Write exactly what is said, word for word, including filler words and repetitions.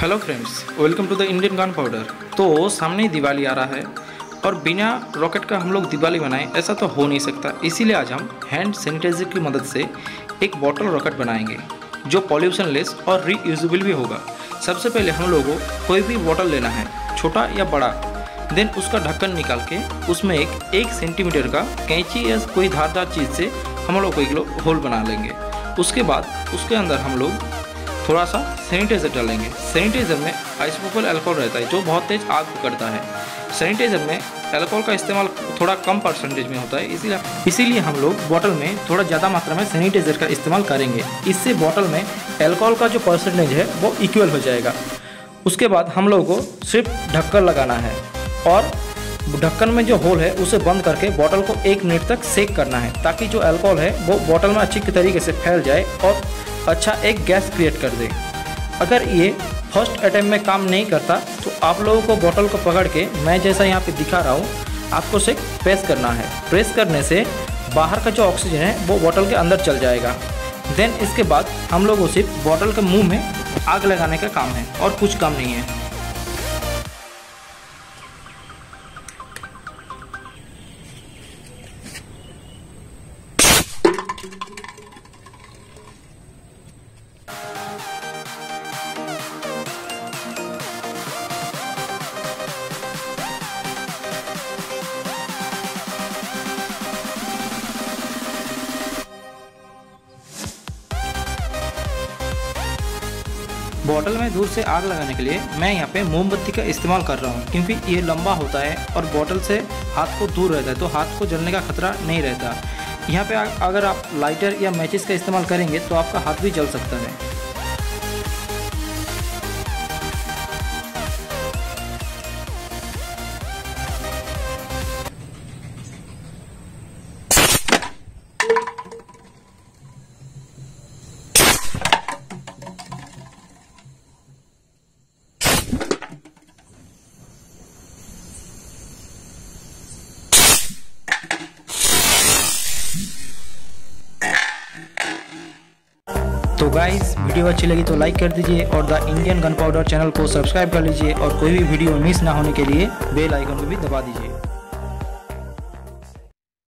Hello friends, welcome to the Indian gun powder. तो सामने ही दिवाली आ रहा है और बिना रॉकेट का हम लोग दिवाली बनाएं ऐसा तो हो नहीं सकता, इसीलिए आज हम हैंड सैनिटाइजर की मदद से एक बॉटल रॉकेट बनाएंगे जो पॉल्यूशन लेस और रीयूजेबल भी होगा। सबसे पहले हम लोगों को कोई भी बॉटल लेना है, छोटा या बड़ा, देन उसका ढक्कन निकाल के उसमें एक एक सेंटीमीटर का कैंची या कोई धारदार चीज़ से हम लोग एक लोग होल बना लेंगे। उसके बाद उसके अंदर हम लोग थोड़ा सा सैनिटाइज़र डालेंगे। सैनिटाइज़र में आइसोप्रोपिल अल्कोहल रहता है जो बहुत तेज़ आग पकड़ता है। सैनिटाइज़र में अल्कोहल का इस्तेमाल थोड़ा कम परसेंटेज में होता है, इसीलिए इसीलिए हम लोग बॉटल में थोड़ा ज़्यादा मात्रा में सैनिटाइज़र का इस्तेमाल करेंगे। इससे बॉटल में अल्कोहल का जो परसेंटेज है वो इक्वल हो जाएगा। उसके बाद हम लोगों को सिर्फ ढक्कन लगाना है और ढक्कन में जो होल है उसे बंद करके बॉटल को एक मिनट तक सेक करना है ताकि जो अल्कोहल है वो बॉटल में अच्छी तरीके से फैल जाए और अच्छा एक गैस क्रिएट कर दे। अगर ये फर्स्ट अटैम्प्ट में काम नहीं करता तो आप लोगों को बॉटल को पकड़ के, मैं जैसा यहाँ पे दिखा रहा हूँ, आपको सिर्फ प्रेस करना है। प्रेस करने से बाहर का जो ऑक्सीजन है वो बॉटल के अंदर चल जाएगा। देन इसके बाद हम लोगों को सिर्फ बॉटल के मुंह में आग लगाने का काम है और कुछ काम नहीं है। बॉटल में दूर से आग लगाने के लिए मैं यहाँ पे मोमबत्ती का इस्तेमाल कर रहा हूँ, क्योंकि ये लंबा होता है और बॉटल से हाथ को दूर रहता है तो हाथ को जलने का खतरा नहीं रहता। यहाँ पे अगर आप लाइटर या मैचेस का इस्तेमाल करेंगे तो आपका हाथ भी जल सकता है। तो गाइस, वीडियो अच्छी लगी तो लाइक कर दीजिए और the Indian gun powder channel को सब्सक्राइब कर लीजिए और कोई भी वीडियो मिस ना होने के लिए बेल आइकन को भी दबा दीजिए।